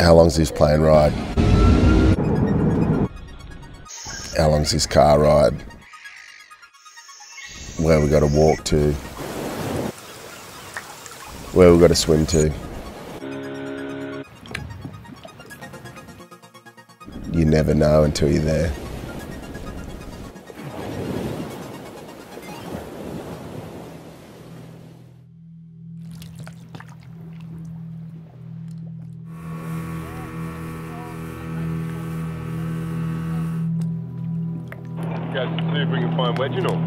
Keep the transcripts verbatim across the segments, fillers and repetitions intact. How long's this plane ride? How long's this car ride? Where we got to walk to? Where we got to swim to? You never know until you're there. Guys, see if we can find Wedgie North.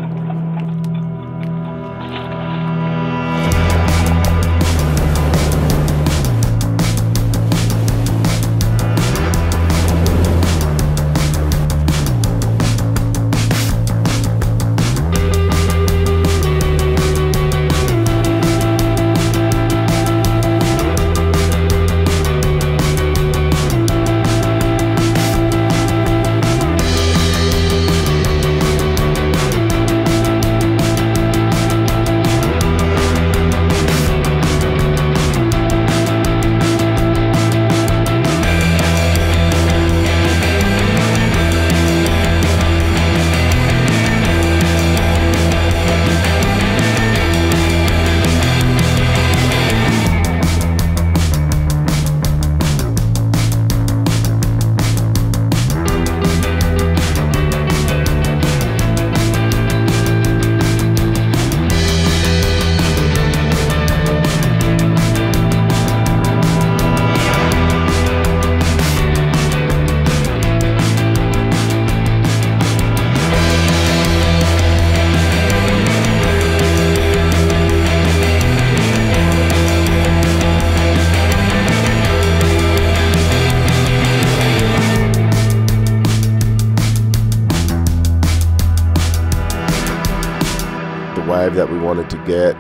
Wave that we wanted to get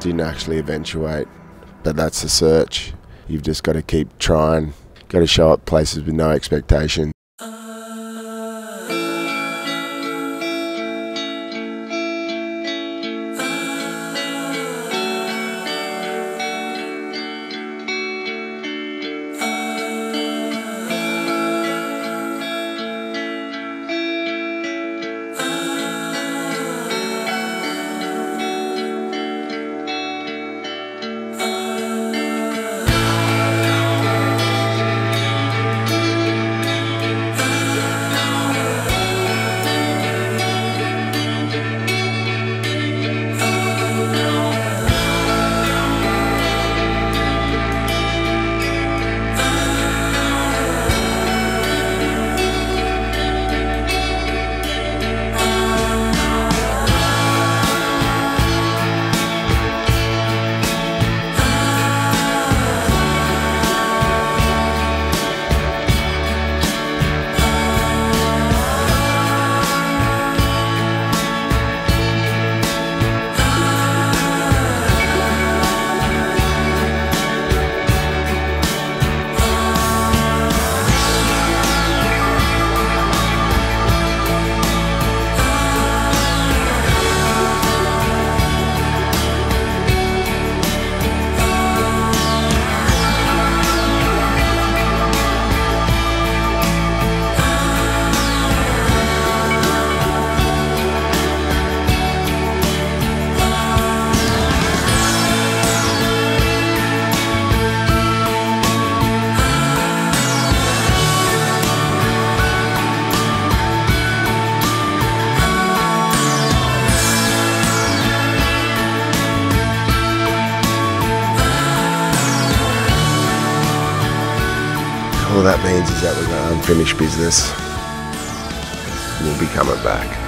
didn't actually eventuate, but that's the search. You've just got to keep trying, got to show up places with no expectation. All that means is that we've got unfinished business. We'll be coming back.